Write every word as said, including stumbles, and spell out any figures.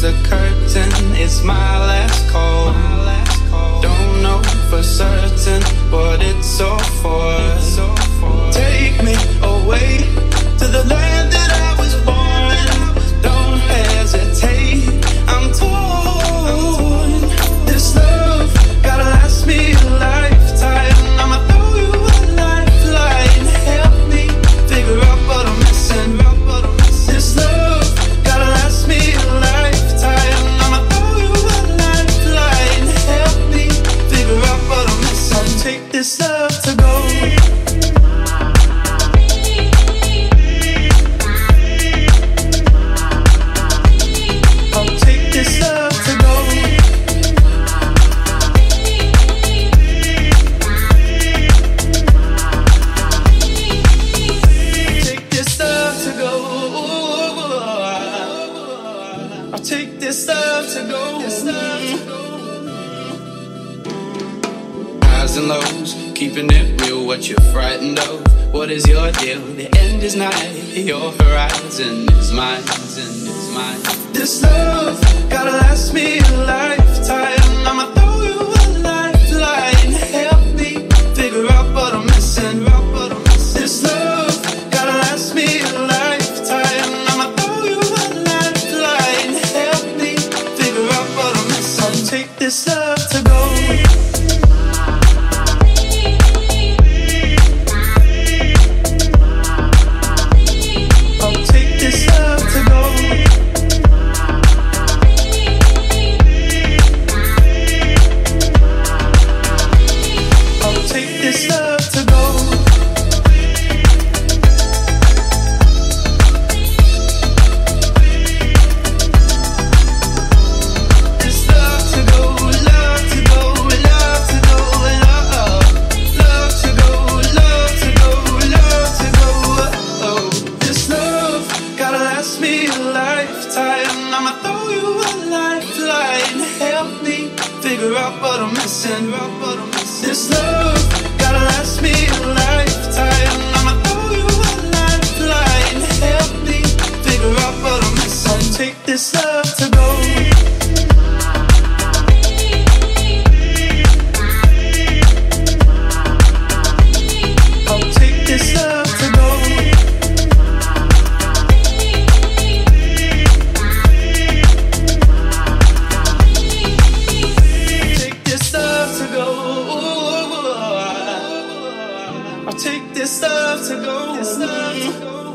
close the curtain, it's my last call. Don't know for certain what it's all for. Take me away to the land that I was born. Don't hesitate, I'm torn. This love gotta last me a lifetime. I'ma throw you a lifeline, help me figure out what I'm missing. This love gotta last me a lifetime. I'ma throw you a lifeline, help me figure out what I'm missing. Take this love to go. Keeping it real, what you're frightened of. What is your deal? The end is nigh, your horizon is mine, is mine. This love gotta last me a lifetime. I'ma throw you a lifeline, help me figure out what I'm missing. This love gotta last me a lifetime. I'ma throw you a lifeline, help me figure out what I'm missing. Take this love to go. Take this love to go.